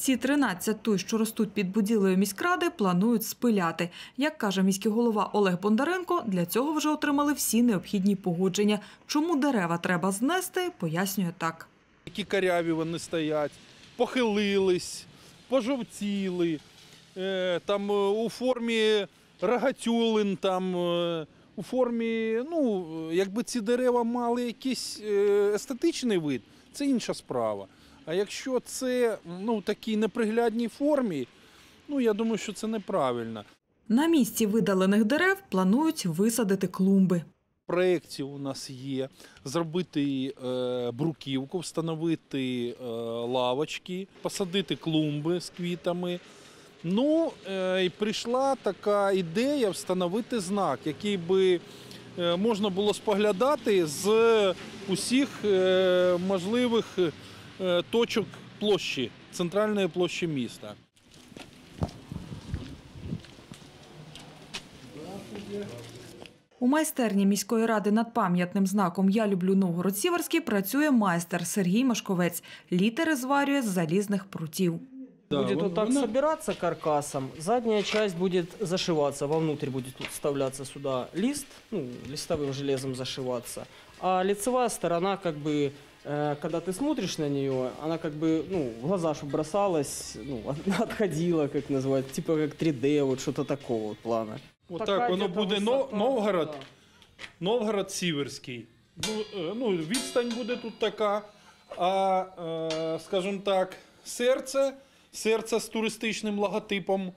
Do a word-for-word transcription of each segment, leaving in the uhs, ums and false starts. Ці тринадцять туй, що ростуть під будівлею міськради, планують спиляти. Як каже міський голова Олег Бондаренко, для цього вже отримали всі необхідні погодження. Чому дерева треба знести, пояснює так. Які коряві вони стоять, похилились, пожовтіли, там у формі рогатюлин, там у формі, ну, якби ці дерева мали якийсь естетичний вид, це інша справа. А якщо це, ну, в такій неприглядній формі, ну, я думаю, що це неправильно. На місці видалених дерев планують висадити клумби. В проєкті у нас є зробити е, бруківку, встановити е, лавочки, посадити клумби з квітами. Ну, е, і прийшла така ідея встановити знак, який би е, можна було споглядати з усіх е, можливих е, точок площі, центральної площі міста. У майстерні міської ради над пам'ятним знаком «Я люблю Новгород-Сіверський» працює майстер Сергій Мешковець. Літери зварює з залізних прутів. Будет вот так собираться каркасом, задняя часть будет зашиваться, вовнутрь будет вставляться сюда лист, ну, листовым железом зашиваться. А лицевая сторона, как бы, когда ты смотришь на нее, она как бы, ну, в глаза чтобы бросалась, ну, отходила, как называют, типа как три дэ, вот что-то такого плана. Вот так воно буде Новгород, Новгород-Сіверський. Ну, відстань буде тут така, а, скажімо так, серце, серце з туристичним логотипом,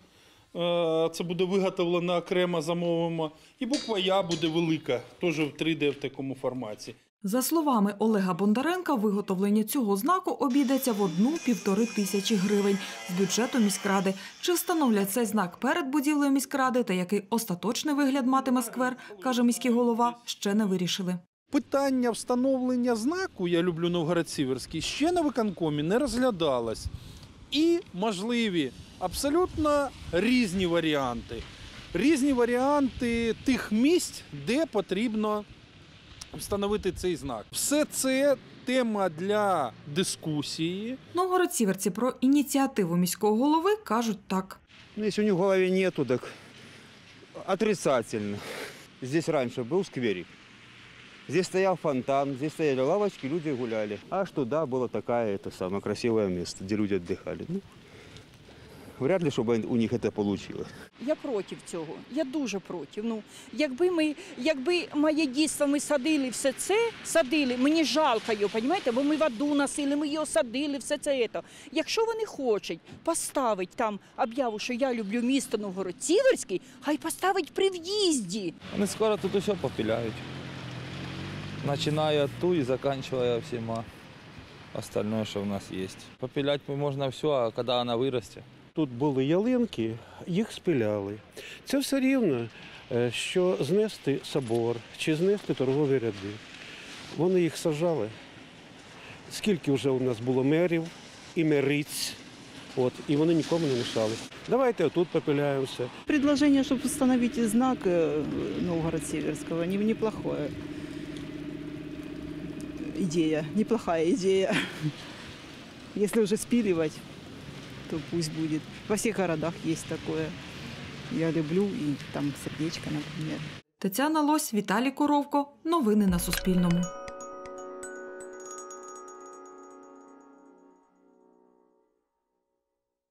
це буде виготовлено окремо, замовимо, і буква «Я» буде велика, теж в три дэ в такому форматі. За словами Олега Бондаренка, виготовлення цього знаку обійдеться в одну-півтори тисячі гривень з бюджету міськради. Чи встановлять цей знак перед будівлею міськради та який остаточний вигляд матиме сквер, каже міський голова, ще не вирішили. Питання встановлення знаку «Я люблю Новгород-Сіверський» ще на виконкомі не розглядалось. І можливі абсолютно різні варіанти. Різні варіанти тих місць, де потрібно встановити цей знак. Все це тема для дискусії. Новгород-сіверці про ініціативу міського голови кажуть так. Якщо у них в голові нету, так отрицательно. Здесь раніше був скверик. Здесь стоял фонтан, здесь стояли лавочки, люди гуляли. Аж туда было такое это самое красивое место, где люди отдыхали. Ну, вряд ли, чтобы у них это получилось. Я проти цього, я дуже проти. Ну, якби ми, якби моє дійство ми садили все це, садили, мені жалко його, розумієте, бо ми в аду носили, ми його садили, все це. це. Якщо вони хочуть поставити там об'яву, що я люблю місто Новгород-Сіверський, хай поставить при в'їзді. Вони скоро тут усе попиляють. Начиная от ту и заканчивая всема остальное, что у нас есть. Попилять можно все, а когда она вырастет. Тут були ялинки, їх спиляли. Це все рівно, що знести собор чи знести торгові ряди. Вони їх сажали. Скільки вже у нас було мерів і мериць. От, і вони нікому не мішали. Давайте тут попиляємося. Предложення, щоб встановити знак Новгород-Сіверського, неплохое. Идея, неплохая идея. Если уже спиливать, то пусть будет. Во всех городах есть такое. Я люблю и там сердечко, например. Тетяна Лось, Віталій Коровко. Новини на Суспільному.